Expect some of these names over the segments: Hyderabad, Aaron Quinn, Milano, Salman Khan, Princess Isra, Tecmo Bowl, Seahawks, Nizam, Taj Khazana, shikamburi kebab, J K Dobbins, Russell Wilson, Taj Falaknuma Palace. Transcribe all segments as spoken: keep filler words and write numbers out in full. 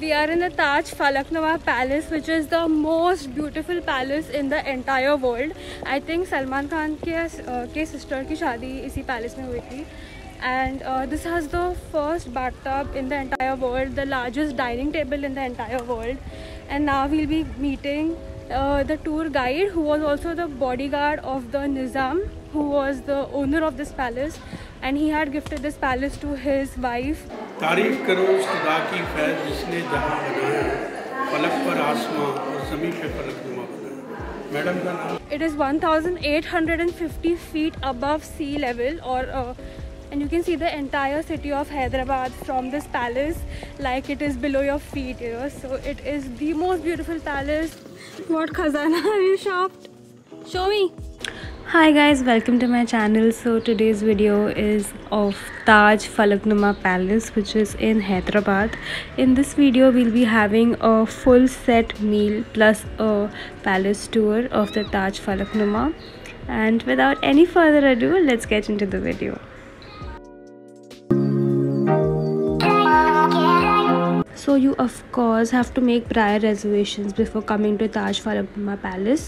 We are in the Taj Falaknuma Palace, which is the most beautiful palace in the entire world. I think Salman Khan के uh, के sister की शादी इसी palace में हुई थी. And uh, this has the first bathtub in the entire world, the largest dining table in the entire world. And now we'll be meeting uh, the tour guide, who was also the bodyguard of the Nizam, who was the owner of this palace, and he had gifted this palace to his wife. तारीफ करो उस खुदा की फैज़ जिसने जहाँ बनाया, फलक पर आसमां और ज़मीन पे फलकनुमा बनाया. मैडम का नाम. It is one thousand eight hundred fifty feet above sea level, or uh, and you can see the entire city of Hyderabad from this palace, like it is below your feet, you know. So it is the most beautiful palace. What khazana have you shopped? Show me. Hi guys, welcome to my channel. So today's video is of Taj Falaknuma Palace, which is in Hyderabad. In this video, we'll be having a full set meal plus a palace tour of the Taj Falaknuma. And without any further ado, let's get into the video. So you of course have to make prior reservations before coming to Taj Falaknuma Palace,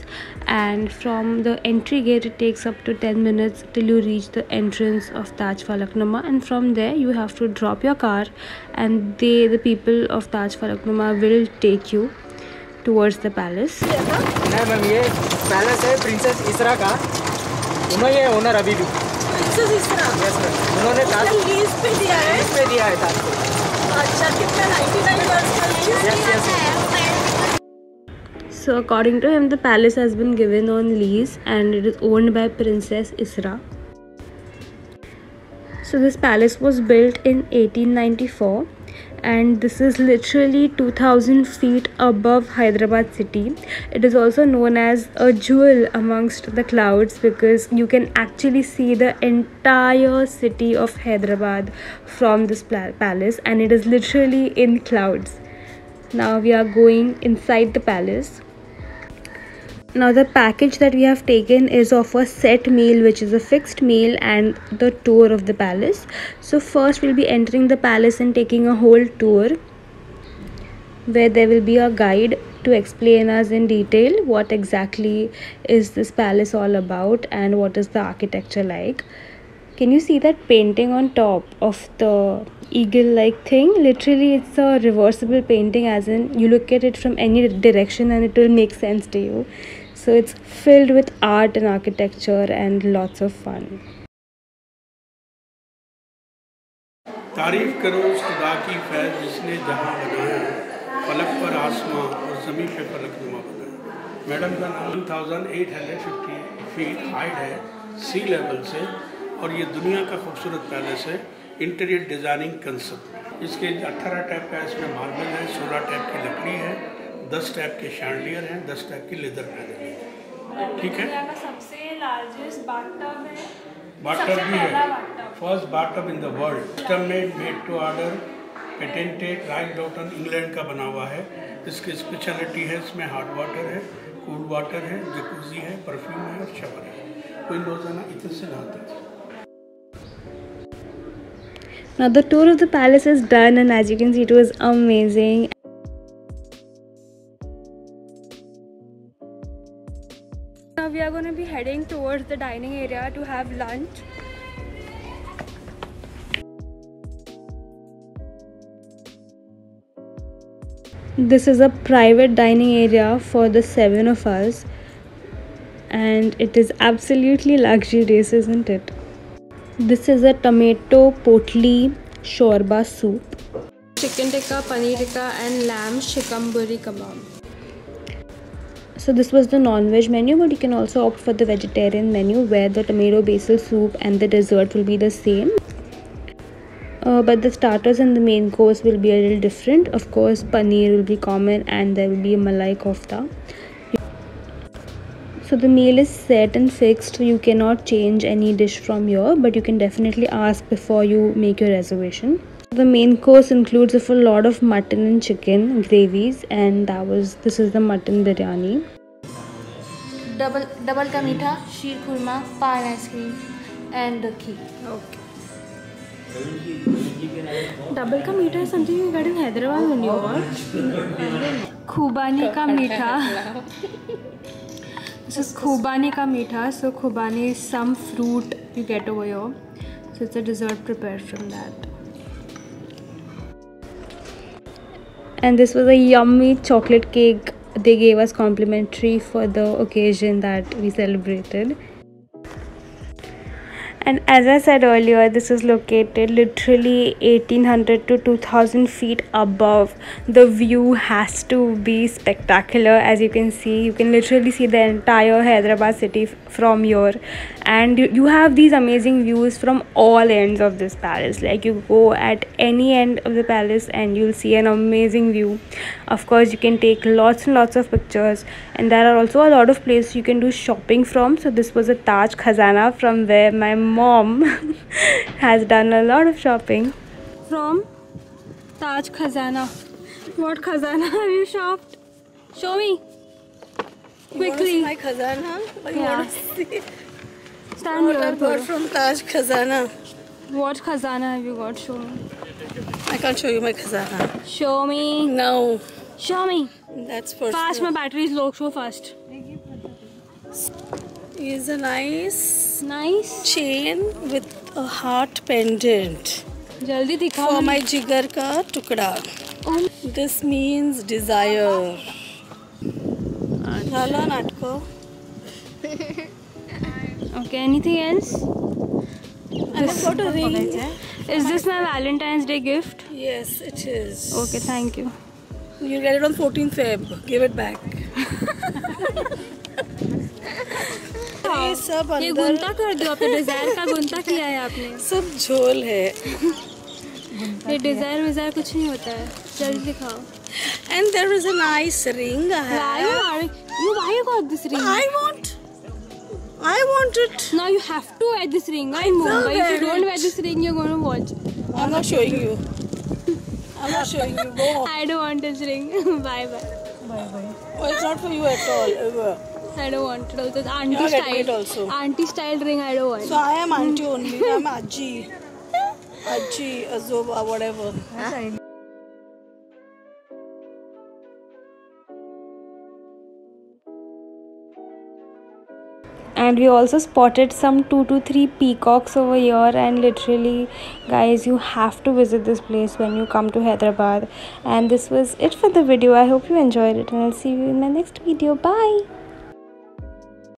and from the entry gate it takes up to ten minutes till you reach the entrance of Taj Falaknuma, and from there you have to drop your car and they the people of Taj Falaknuma will take you towards the palace. Ma'am ये palace है Princess Isra का, उन्होंने ये owner अभी भी Princess Isra उन्होंने lease पे दिया है lease पे दिया है ताज. अच्छा कितना ninety-nine percent. So according to him, the palace has been given on lease and it is owned by Princess Isra. So this palace was built in eighteen ninety-four, and this is literally two thousand feet above Hyderabad city. It is also known as a jewel amongst the clouds because you can actually see the entire city of Hyderabad from this palace, and it is literally in clouds. Now we are going inside the palace. Now the package that we have taken is of a set meal, which is a fixed meal, and the tour of the palace. So first we'll be entering the palace and taking a whole tour where there will be a guide to explain us in detail what exactly is this palace all about and what is the architecture like. Can you see that painting on top of the eagle-like thing? Literally it's a reversible painting, as in you look at it from any direction and it will make sense to you. So it's filled with art and architecture and lots of fun. तारीफ करो उस खुदा की फैज़ जिसने जहाँ बनाया, फलक पर आसमां और ज़मीन पे फलकनुमा बनाया. मैडम का नाम. one thousand eight hundred fifty feet height है सी लेवल से, और ये दुनिया का खूबसूरत पैलेस है. Interior designing concept. इसके अट्ठारह टाइप का इसमें मार्बल है, सोलह टाइप की लकड़ी है, दस टाइप के शैंडलियर हैं, दस टाइप की लेदर पैनल है. ठीक है. सबसे लार्जेस्ट बाथटब है, बाथटब भी है, first bathtub in the world. System made made to order patented right Doulton England का बना हुआ है. इसकी स्पेशलिटी है इसमें हॉट वाटर है, कूल वाटर है, जकूजी है, परफ्यूम है और शवर है. कोई रोजाना इतने से नहाते हैं. Now the tour of the palace is done, and as you can see it was amazing. Now we are going to be heading towards the dining area to have lunch. This is a private dining area for the seven of us, and it is absolutely luxurious, isn't it? This is a tomato potli shorba soup. Chicken tikka, paneer tikka and lamb shikamburi kebab. So this was the non-veg menu, but you can also opt for the vegetarian menu where the tomato basil soup and the dessert will be the same. Uh, but the starters and the main course will be a little different. Of course, paneer will be common and there will be a malai kofta. So the meal is set and fixed, so you cannot change any dish from here, but you can definitely ask before you make your reservation. The main course includes a full lot of mutton and chicken gravies, and that was this is the mutton biryani. Double double ka meetha, sheer khurma, pan ice cream and ghee. Okay. Double का मीठा something regarding Hyderabad only और खुबानी का मीठा. So खुबानी का मीठा so khubani is some fruit you get over your so it's a dessert prepared from that and this was a yummy chocolate cake they gave us complimentary for the occasion that we celebrated. And as I said earlier, this is located literally eighteen hundred to two thousand feet above. The view has to be spectacular. As you can see, you can literally see the entire Hyderabad city from here, and you have these amazing views from all ends of this palace. Like you go at any end of the palace and you'll see an amazing view. Of course, you can take lots and lots of pictures, and there are also a lot of places you can do shopping from. So this was a Taj Khazana from where my mom has done a lot of shopping. From Taj Khazana. What khazana have you shopped? Show me quickly. You want to see my khazana? Or you yeah. want to see? Stand what here. What from Taj Khazana? What khazana have you got? Show me. I can't show you my khazana. Show me. No. Show me. That's for fast. My battery is low. Show fast. Is a nice, nice chain with a heart pendant. जल्दी दिखा. For my जिगर का टुकड़ा. This means desire. Thala natko. Okay. Anything else? I have got a ring. Is this my Valentine's Day gift? Yes, it is. Okay, thank you. You get it on fourteenth February. Give it back. ये सब अंदर ये गुंता कर दो आपने Dzire का गुंता किया है आपने सब झोल है ये डिजायर विजायर कुछ नहीं होता है जल्दी दिखाओ and there is a nice ring I have why you are you why you got this ring I want I want it now you have to wear this ring I know if you don't wear this ring you're going to watch I'm not showing you I'm not showing you go I don't want this ring bye bye bye bye oh it's not for you at all ever I don't want it also. Auntie style also. Auntie style ring I don't want. So I am auntie only. I am Aji, Aji, Azoba, whatever. Huh? And we also spotted some two to three peacocks over here. And literally, guys, you have to visit this place when you come to Hyderabad. And this was it for the video. I hope you enjoyed it, and I'll see you in my next video. Bye.